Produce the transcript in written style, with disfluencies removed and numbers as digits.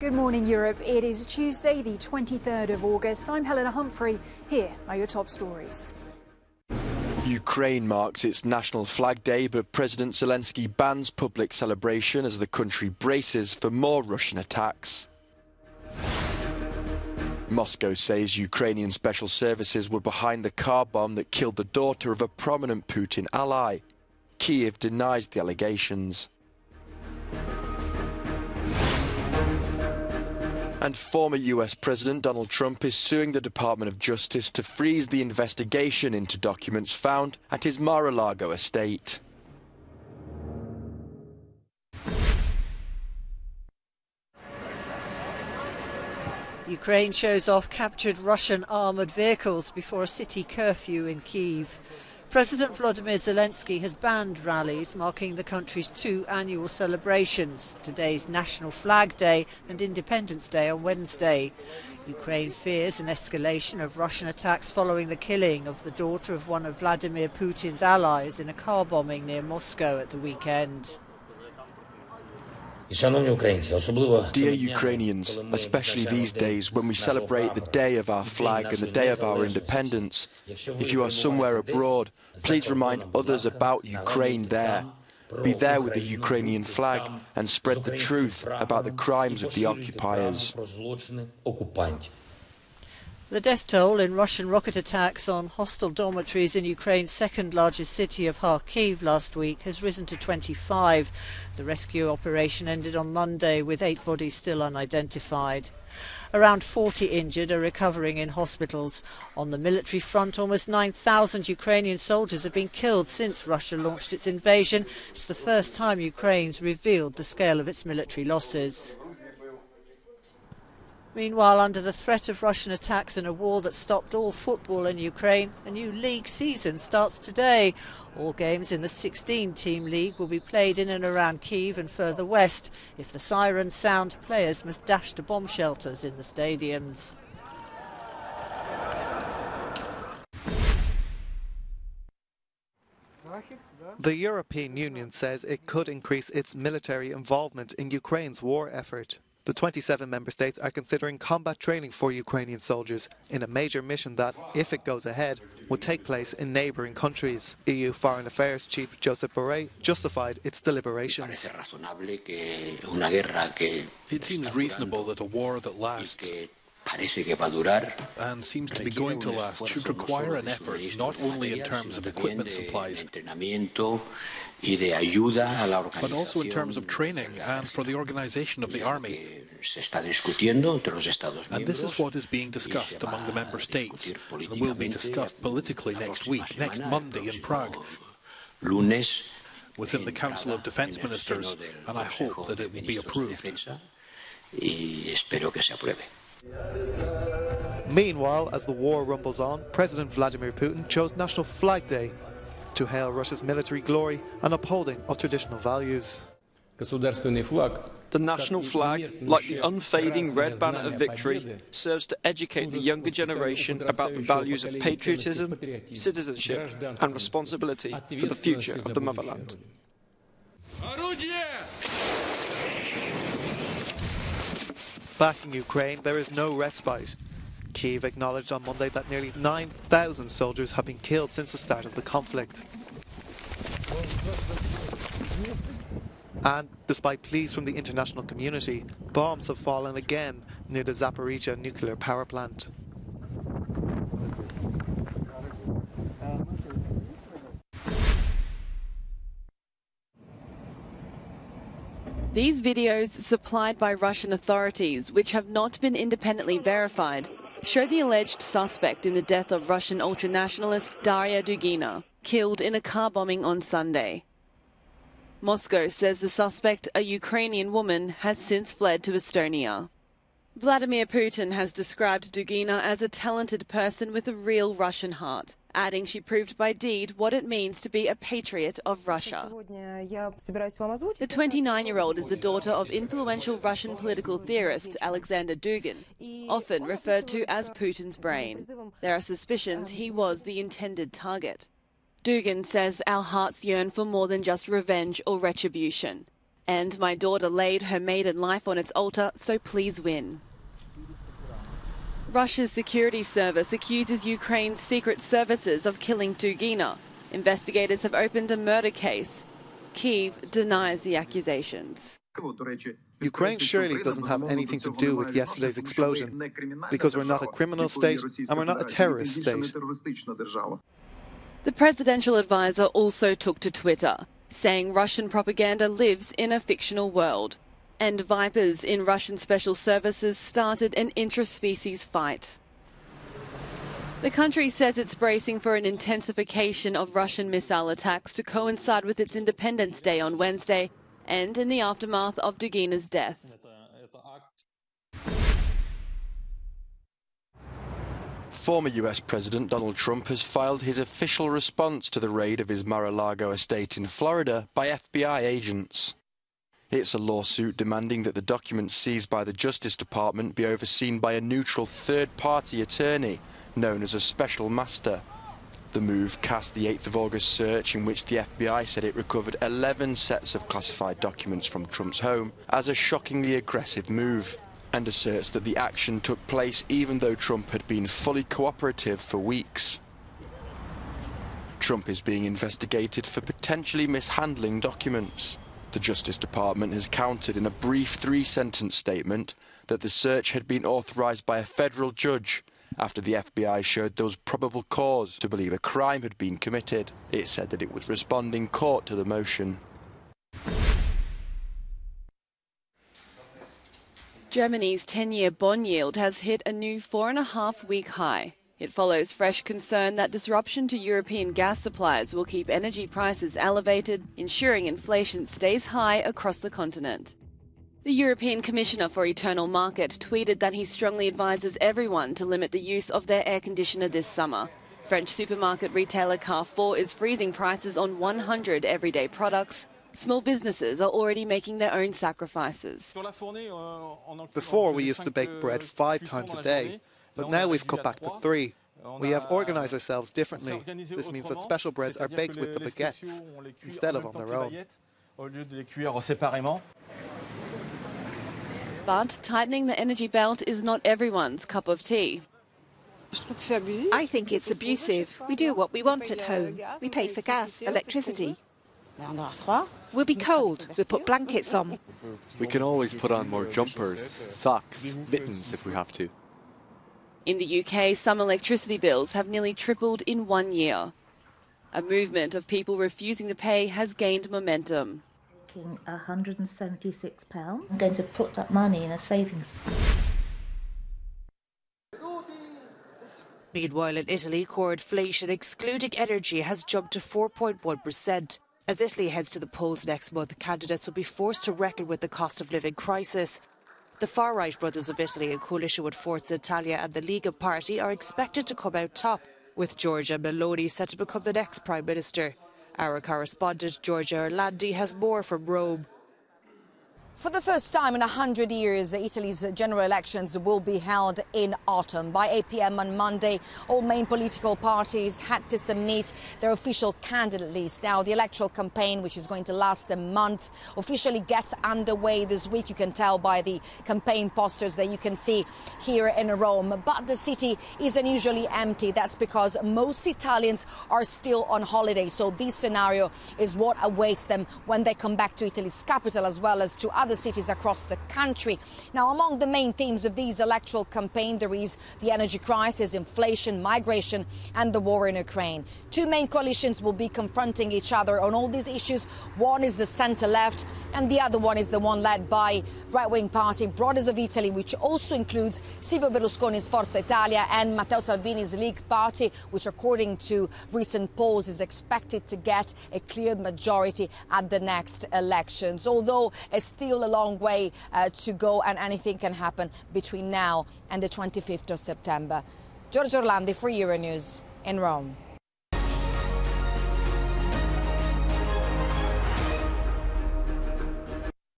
Good morning, Europe. It is Tuesday, the 23rd of August. I'm Helena Humphrey. Here are your top stories. Ukraine marks its National Flag Day, but President Zelensky bans public celebration as the country braces for more Russian attacks. Moscow says Ukrainian special services were behind the car bomb that killed the daughter of a prominent Putin ally. Kyiv denies the allegations. And former US President Donald Trump is suing the Department of Justice to freeze the investigation into documents found at his Mar-a-Lago estate. Ukraine shows off captured Russian armoured vehicles before a city curfew in Kyiv. President Vladimir Zelensky has banned rallies marking the country's two annual celebrations, today's National Flag Day and Independence Day on Wednesday. Ukraine fears an escalation of Russian attacks following the killing of the daughter of one of Vladimir Putin's allies in a car bombing near Moscow at the weekend. Dear Ukrainians, especially these days when we celebrate the day of our flag and the day of our independence, if you are somewhere abroad, please remind others about Ukraine there. Be there with the Ukrainian flag and spread the truth about the crimes of the occupiers. The death toll in Russian rocket attacks on hostile dormitories in Ukraine's second-largest city of Kharkiv last week has risen to 25. The rescue operation ended on Monday with 8 bodies still unidentified. Around 40 injured are recovering in hospitals. On the military front, almost 9,000 Ukrainian soldiers have been killed since Russia launched its invasion. It's the first time Ukraine's revealed the scale of its military losses. Meanwhile, under the threat of Russian attacks and a war that stopped all football in Ukraine, a new league season starts today. All games in the 16-team league will be played in and around Kyiv and further west. If the sirens sound, players must dash to bomb shelters in the stadiums. The European Union says it could increase its military involvement in Ukraine's war effort. The 27 member states are considering combat training for Ukrainian soldiers in a major mission that, if it goes ahead, will take place in neighbouring countries. EU Foreign Affairs Chief Josep Borrell justified its deliberations. It seems reasonable that a war that lasts and seems to be going to last should require an effort not only in terms of equipment supplies, but also in terms of training and for the organization of the army. And this is what is being discussed among the member states and will be discussed politically next Monday in Prague, within the Council of Defense Ministers, and I hope that it will be approved. Meanwhile, as the war rumbles on, President Vladimir Putin chose National Flag Day to hail Russia's military glory and upholding of traditional values. The national flag, like the unfading red banner of victory, serves to educate the younger generation about the values of patriotism, citizenship and responsibility for the future of the motherland. Back in Ukraine, there is no respite. Kyiv acknowledged on Monday that nearly 9,000 soldiers have been killed since the start of the conflict. And despite pleas from the international community, bombs have fallen again near the Zaporizhia nuclear power plant. These videos, supplied by Russian authorities, which have not been independently verified, show the alleged suspect in the death of Russian ultranationalist Daria Dugina, killed in a car bombing on Sunday. Moscow says the suspect, a Ukrainian woman, has since fled to Estonia. Vladimir Putin has described Dugina as a talented person with a real Russian heart, adding she proved by deed what it means to be a patriot of Russia. The 29-year-old is the daughter of influential Russian political theorist Alexander Dugin, often referred to as Putin's brain. There are suspicions he was the intended target. Dugin says our hearts yearn for more than just revenge or retribution. And my daughter laid her maiden life on its altar, so please win. Russia's security service accuses Ukraine's secret services of killing Dugina. Investigators have opened a murder case. Kyiv denies the accusations. Ukraine surely doesn't have anything to do with yesterday's explosion, because we're not a criminal state and we're not a terrorist state. The presidential advisor also took to Twitter, saying Russian propaganda lives in a fictional world, and vipers in Russian special services started an intra-species fight. The country says it's bracing for an intensification of Russian missile attacks to coincide with its Independence Day on Wednesday, and in the aftermath of Dugina's death. Former US President Donald Trump has filed his official response to the raid of his Mar-a-Lago estate in Florida by FBI agents. It's a lawsuit demanding that the documents seized by the Justice Department be overseen by a neutral third-party attorney, known as a special master. The move cast the 8th of August search, in which the FBI said it recovered 11 sets of classified documents from Trump's home, as a shockingly aggressive move, and asserts that the action took place even though Trump had been fully cooperative for weeks. Trump is being investigated for potentially mishandling documents. The Justice Department has countered in a brief three-sentence statement that the search had been authorized by a federal judge, after the FBI showed there was probable cause to believe a crime had been committed. It said that it would respond in court to the motion. Germany's 10-year bond yield has hit a new 4.5-week high. It follows fresh concern that disruption to European gas supplies will keep energy prices elevated, ensuring inflation stays high across the continent. The European Commissioner for Eternal Market tweeted that he strongly advises everyone to limit the use of their air conditioner this summer. French supermarket retailer Carrefour is freezing prices on 100 everyday products. Small businesses are already making their own sacrifices. Before, we used to bake bread 5 times a day, but now we've cut back to 3. We have organized ourselves differently. This means that special breads are baked with the baguettes instead of on their own. But tightening the energy belt is not everyone's cup of tea. I think it's abusive. We do what we want at home. We pay for gas, electricity. We'll be cold. We'll put blankets on. We can always put on more jumpers, socks, mittens if we have to. In the UK, some electricity bills have nearly tripled in 1 year. A movement of people refusing to pay has gained momentum. £176. I'm going to put that money in a savings. Meanwhile, in Italy, core inflation, excluding energy, has jumped to 4.1%. As Italy heads to the polls next month, candidates will be forced to reckon with the cost of living crisis. The far-right Brothers of Italy, in coalition with Forza Italia and the Liga party, are expected to come out top, with Giorgia Meloni set to become the next Prime Minister. Our correspondent Giorgia Orlandi has more from Rome. For the first time in 100 years, Italy's general elections will be held in autumn. By 8 p.m. on Monday, all main political parties had to submit their official candidate list. Now, the electoral campaign, which is going to last a month, officially gets underway this week. You can tell by the campaign posters that you can see here in Rome. But the city is unusually empty. That's because most Italians are still on holiday. So this scenario is what awaits them when they come back to Italy's capital, as well as to other cities across the country. Now, among the main themes of this electoral campaign, there is the energy crisis, inflation, migration, and the war in Ukraine. Two main coalitions will be confronting each other on all these issues. One is the centre-left, and the other one is the one led by right-wing party Brothers of Italy, which also includes Silvio Berlusconi's Forza Italia and Matteo Salvini's League party, which, according to recent polls, is expected to get a clear majority at the next elections. Although it's still a long way to go, and anything can happen between now and the 25th of September. Giorgia Orlandi for Euronews in Rome.